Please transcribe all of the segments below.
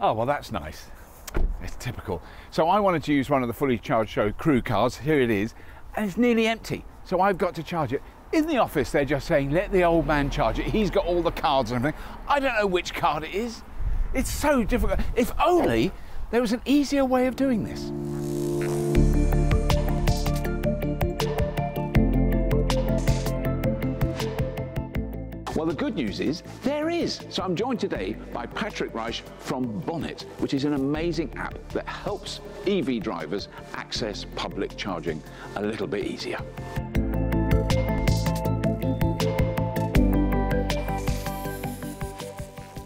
Oh, well, that's nice. It's typical. So I wanted to use one of the Fully Charged Show crew cars. Here it is. And it's nearly empty. So I've got to charge it. In the office, they're just saying, let the old man charge it. He's got all the cards and everything. I don't know which card it is. It's so difficult. If only there was an easier way of doing this. Well, the good news is there is. So I'm joined today by Patrick Reich from Bonnet, which is an amazing app that helps EV drivers access public charging a little bit easier.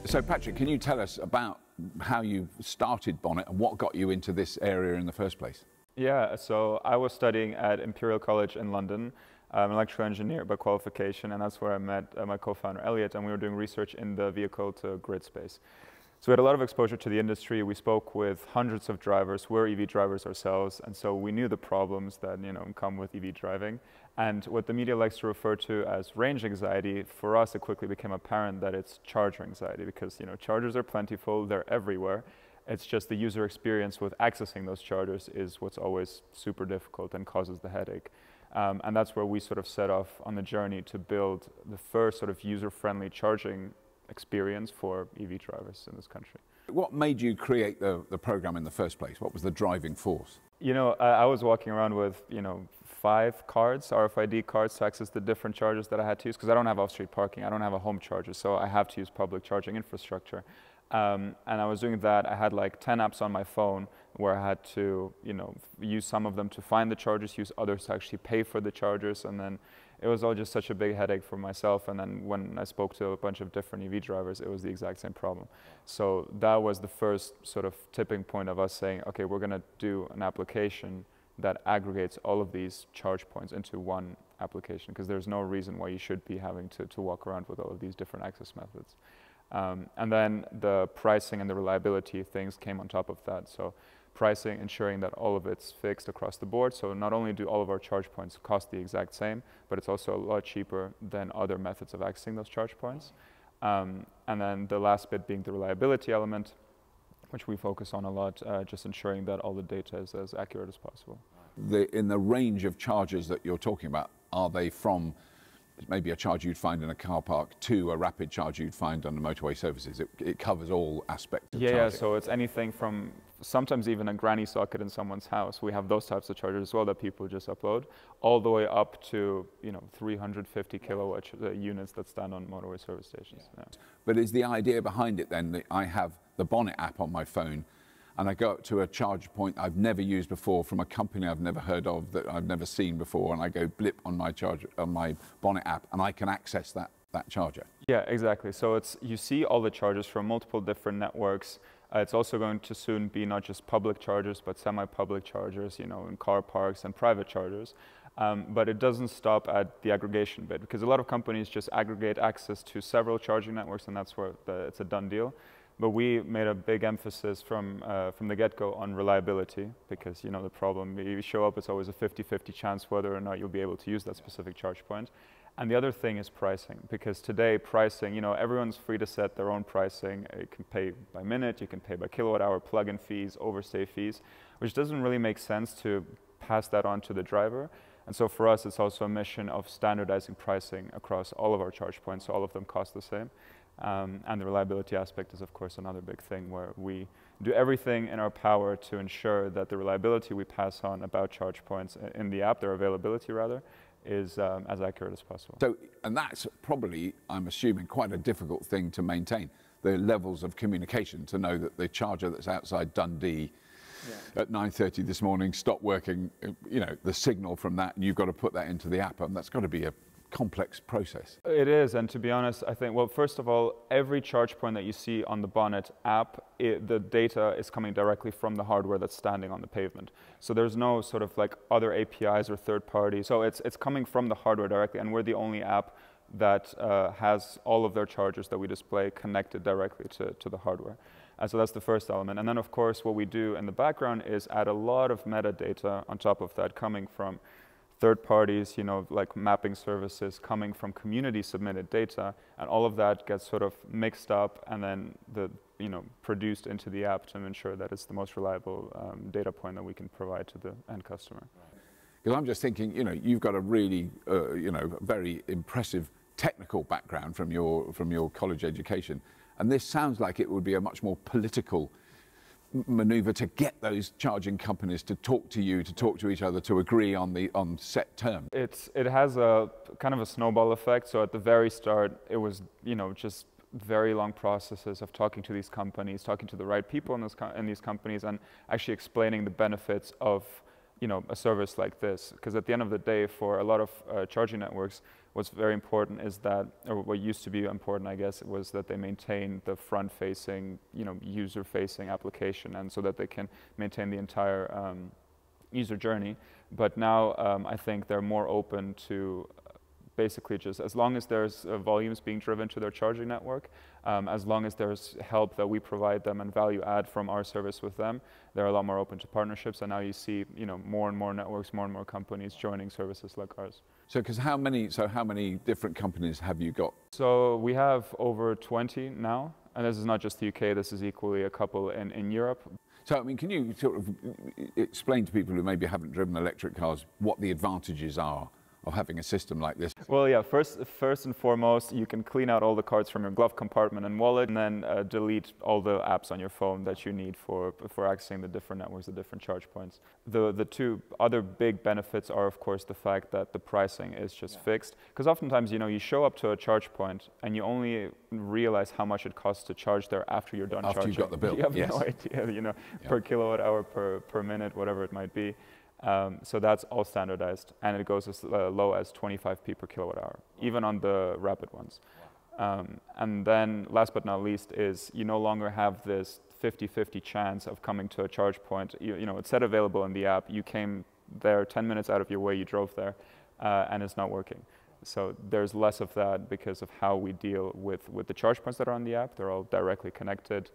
So Patrick, can you tell us about how you started Bonnet and what got you into this area in the first place? Yeah, so I was studying at Imperial College in London. I'm an electrical engineer by qualification, and that's where I met my co-founder Elliot, and we were doing research in the vehicle-to-grid space. So we had a lot of exposure to the industry. We spoke with hundreds of drivers. We're EV drivers ourselves, and so we knew the problems that come with EV driving. And what the media likes to refer to as range anxiety, for us it quickly became apparent that it's charger anxiety, because chargers are plentiful, they're everywhere. It's just the user experience with accessing those chargers is what's always super difficult and causes the headache. And that's where we sort of set off on the journey to build the first sort of user-friendly charging experience for EV drivers in this country. What made you create the program in the first place? What was the driving force? I was walking around with, 5 cards, RFID cards, to access the different chargers that I had to use, because I don't have off-street parking, I don't have a home charger, so I have to use public charging infrastructure. And I was doing that. I had like 10 apps on my phone where I had to, use some of them to find the chargers, use others to actually pay for the chargers. And then it was all just such a big headache for myself. And then when I spoke to a bunch of different EV drivers, it was the exact same problem. So that was the first sort of tipping point of us saying, okay, we're going to do an application that aggregates all of these charge points into one application, because there's no reason why you should be having to walk around with all of these different access methods. And then the pricing and the reliability of things came on top of that. So pricing, ensuring that all of it's fixed across the board. So not only do all of our charge points cost the exact same, but it's also a lot cheaper than other methods of accessing those charge points. And then the last bit being the reliability element, which we focus on a lot, just ensuring that all the data is as accurate as possible. In the range of chargers that you're talking about, are they from maybe a charge you'd find in a car park to a rapid charge you'd find on the motorway surfaces? It covers all aspects of charging. Yeah, so it's anything from sometimes even a granny socket in someone's house. We have those types of chargers as well that people just upload, all the way up to 350 kilowatt units that stand on motorway service stations. Yeah. Yeah. But is the idea behind it then that I have the Bonnet app on my phone and I go up to a charge point I've never used before from a company I've never heard of, that I've never seen before, and I go blip on my charger, on my Bonnet app, and I can access that charger? Yeah, exactly. So it's, you see all the chargers from multiple different networks. It's also going to soon be not just public chargers, but semi-public chargers, in car parks and private chargers. But it doesn't stop at the aggregation bit, because a lot of companies just aggregate access to several charging networks, and that's where it's a done deal. But we made a big emphasis from the get-go on reliability, because the problem, you show up, it's always a 50-50 chance whether or not you'll be able to use that specific charge point. And the other thing is pricing, because today pricing, everyone's free to set their own pricing. You can pay by minute, you can pay by kilowatt hour, plug-in fees, overstay fees, which doesn't really make sense to pass that on to the driver. And so for us, it's also a mission of standardizing pricing across all of our charge points, so all of them cost the same. And the reliability aspect is, of course, another big thing, where we do everything in our power to ensure that the reliability we pass on about charge points in the app, their availability rather, is as accurate as possible. So, and that's probably, I'm assuming, quite a difficult thing to maintain, the levels of communication, to know that the charger that's outside Dundee at 9:30 this morning stopped working, the signal from that, and you've got to put that into the app, and that's got to be a complex process. It is, and to be honest, I think, well, first of all, every charge point that you see on the Bonnet app, the data is coming directly from the hardware that's standing on the pavement. So there's no sort of like other APIs or third party. So it's coming from the hardware directly, and we're the only app that has all of their chargers that we display connected directly to the hardware. So that's the first element. And then, of course, what we do in the background is add a lot of metadata on top of that, coming from third parties, like mapping services, coming from community submitted data, and all of that gets sort of mixed up, and then the produced into the app to ensure that it's the most reliable data point that we can provide to the end customer. Because I'm just thinking, you've got a really, very impressive technical background from your college education, and this sounds like it would be a much more political maneuver to get those charging companies to talk to you, to talk to each other, to agree on the set terms. It has a kind of a snowball effect. So at the very start, it was just very long processes of talking to these companies, talking to the right people in these companies, and actually explaining the benefits of a service like this. Because at the end of the day, for a lot of charging networks, what's very important is that, or what used to be important, I guess, was that they maintain the front-facing, user-facing application, and so that they can maintain the entire user journey. But now I think they're more open to basically just, as long as there's volumes being driven to their charging network, as long as there's help that we provide them and value add from our service with them, they're a lot more open to partnerships. And now you see, more and more networks, more and more companies joining services like ours. So, how many different companies have you got? So we have over 20 now, and this is not just the UK. This is equally a couple in Europe. So, I mean, can you sort of explain to people who maybe haven't driven electric cars what the advantages are of having a system like this? Well, yeah, first and foremost, you can clean out all the cards from your glove compartment and wallet, and then delete all the apps on your phone that you need for accessing the different networks, the different charge points. The two other big benefits are, of course, the fact that the pricing is just fixed. Because oftentimes, you show up to a charge point and you only realize how much it costs to charge there after you're done charging. After you've got the bill, you have no idea, per kilowatt hour, per minute, whatever it might be. So that's all standardized, and it goes as low as 25p per kilowatt hour, even on the rapid ones. And then last but not least is you no longer have this 50-50 chance of coming to a charge point. It's set available in the app. You came there 10 minutes out of your way, you drove there, and it's not working. So there's less of that because of how we deal with the charge points that are on the app. They're all directly connected.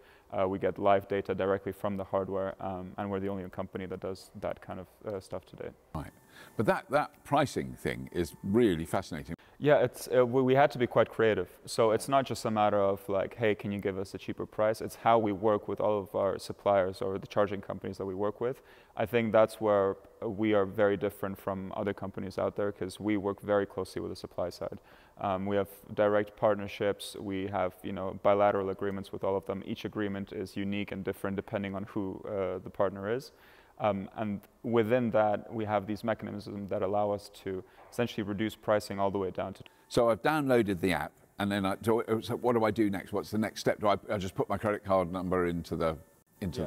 We get live data directly from the hardware, and we're the only company that does that kind of stuff today. Right. But that pricing thing is really fascinating. Yeah, we had to be quite creative. So it's not just a matter of like, hey, can you give us a cheaper price? It's how we work with all of our suppliers or the charging companies that we work with. I think that's where we are very different from other companies out there, because we work very closely with the supply side. We have direct partnerships. We have bilateral agreements with all of them. Each agreement is unique and different depending on who the partner is. And within that, we have these mechanisms that allow us to essentially reduce pricing all the way down to... So I've downloaded the app, and then so what do I do next? What's the next step? Do I just put my credit card number into the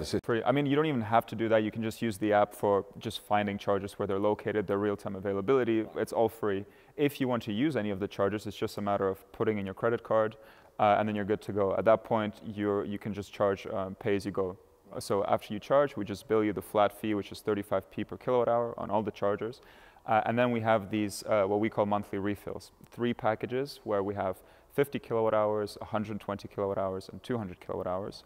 system? I mean, you don't even have to do that. You can just use the app for just finding chargers, where they're located, their real-time availability. It's all free. If you want to use any of the chargers, it's just a matter of putting in your credit card, and then you're good to go. At that point, you can just charge pay-as-you-go. So after you charge, we just bill you the flat fee, which is 35p per kilowatt hour on all the chargers. And then we have these, what we call monthly refills, 3 packages where we have 50 kilowatt hours, 120 kilowatt hours, and 200 kilowatt hours.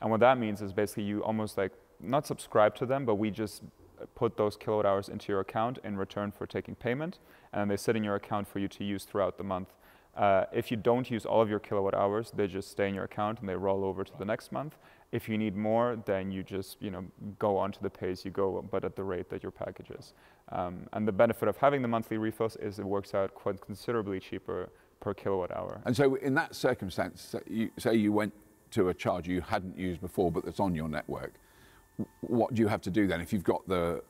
And what that means is basically you almost like, not subscribe to them, but we just put those kilowatt hours into your account in return for taking payment. And they sit in your account for you to use throughout the month. If you don't use all of your kilowatt hours, they just stay in your account and they roll over to the next month. If you need more, then you just go on to the pay-as-you-go, but at the rate that your package is. And the benefit of having the monthly refills is it works out quite considerably cheaper per kilowatt hour. And so in that circumstance, say you went to a charger you hadn't used before, but that's on your network, what do you have to do then? If you've got the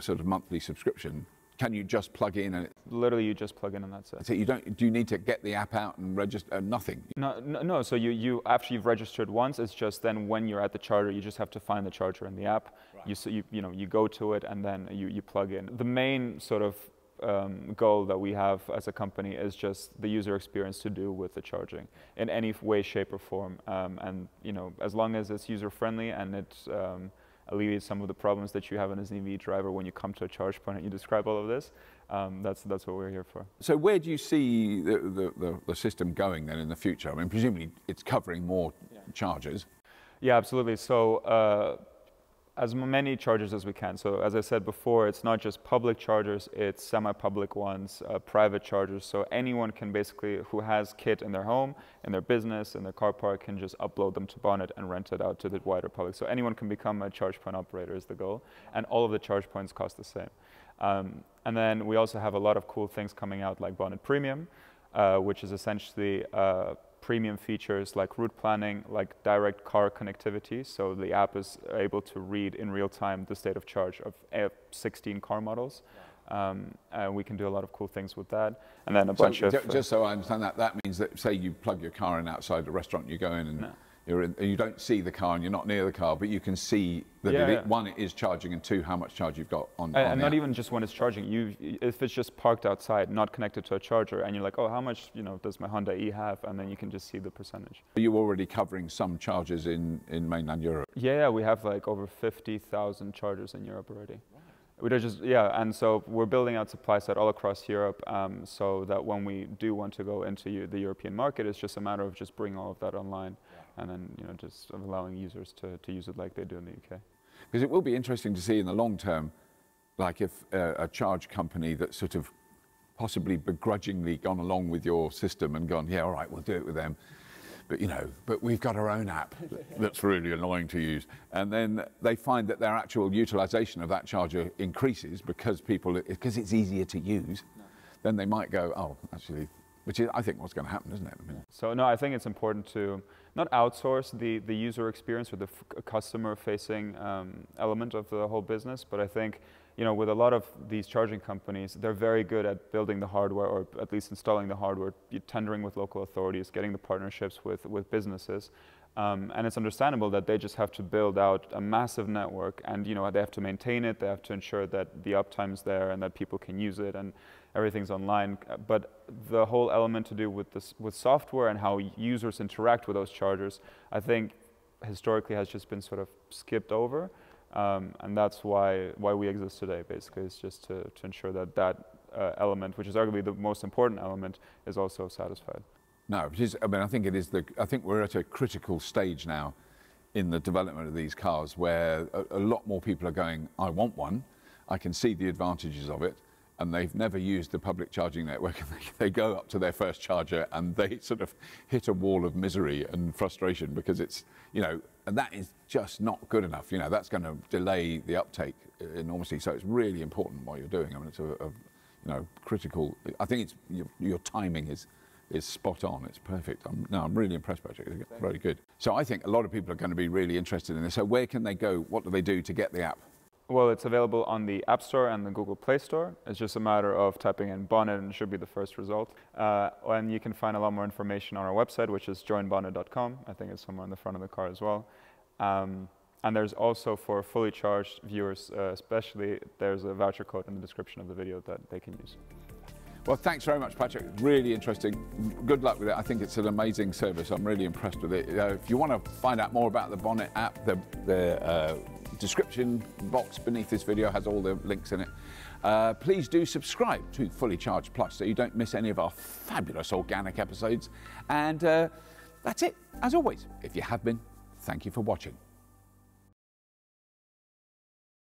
sort of monthly subscription, can you just plug in? And literally, you just plug in and that's it. So you don't. Do you need to get the app out and register? Nothing. No. So you after you've registered once, it's just then when you're at the charger, you just have to find the charger in the app. Right. You go to it and then you plug in. The main sort of goal that we have as a company is just the user experience to do with the charging in any way, shape, or form. And as long as it's user friendly and it's alleviate some of the problems that you have as an EV driver when you come to a charge point and you describe all of this. That's what we're here for. So where do you see the system going then in the future? I mean, presumably it's covering more charges. Yeah, absolutely. So as many chargers as we can. So as I said before, it's not just public chargers, it's semi-public ones, private chargers. So anyone can basically, who has kit in their home, in their business, in their car park, can just upload them to Bonnet and rent it out to the wider public. So anyone can become a charge point operator is the goal. And all of the charge points cost the same. And then we also have a lot of cool things coming out like Bonnet Premium, which is essentially premium features like route planning, like direct car connectivity. So the app is able to read in real time the state of charge of 16 car models. We can do a lot of cool things with that. And then a bunch of... Just so I understand that, that means that say you plug your car in outside a restaurant, you go in and... No. You're in, you don't see the car and you're not near the car, but you can see that one, it is charging, and two, how much charge you've got on. And not even just when it's charging. If it's just parked outside, not connected to a charger, and you're like, oh, how much does my Honda E have? And then you can just see the percentage. Are you already covering some chargers in mainland Europe? Yeah, we have like over 50,000 chargers in Europe already. Wow. We don't just, and so we're building out supply side all across Europe, so that when we do want to go into the European market, it's just a matter of just bringing all of that online. And then just allowing users to use it like they do in the UK. Because it will be interesting to see in the long term, like if a charge company that's sort of possibly begrudgingly gone along with your system and gone, yeah, all right, we'll do it with them. But but we've got our own app that's really annoying to use. And then they find that their actual utilization of that charger increases because it's easier to use. No. Then they might go, oh, actually, which is, I think, what's going to happen, isn't it? I mean, so, no, I think it's important to not outsource the user experience or the customer-facing element of the whole business, but I think, with a lot of these charging companies, they're very good at building the hardware, or at least installing the hardware, tendering with local authorities, getting the partnerships with businesses. And it's understandable that they just have to build out a massive network, and they have to maintain it, they have to ensure that the uptime's there and that people can use it and everything's online. But the whole element to do with software and how users interact with those chargers, I think historically has just been sort of skipped over, and that's why we exist today. Basically, it's just to ensure that element, which is arguably the most important element, is also satisfied. No, I mean, I think it is I think we're at a critical stage now in the development of these cars where a lot more people are going, I want one, I can see the advantages of it, and they've never used the public charging network, and they go up to their first charger and they sort of hit a wall of misery and frustration because it's, and that is just not good enough. That's going to delay the uptake enormously. So it's really important what you're doing. I mean, it's a critical, I think it's, your timing is spot on, it's perfect. I'm really impressed, Patrick, it's very good. So I think a lot of people are going to be really interested in this. So where can they go, what do they do to get the app? Well, it's available on the App Store and the Google Play Store. It's just a matter of typing in Bonnet and it should be the first result. And you can find a lot more information on our website, which is joinbonnet.com. I think it's somewhere on the front of the car as well. And there's also, for fully charged viewers especially, there's a voucher code in the description of the video that they can use. Well, thanks very much, Patrick. Really interesting. Good luck with it. I think it's an amazing service. I'm really impressed with it. If you want to find out more about the Bonnet app, the description box beneath this video has all the links in it. Please do subscribe to Fully Charged Plus so you don't miss any of our fabulous organic episodes. And that's it, as always. If you have been, thank you for watching.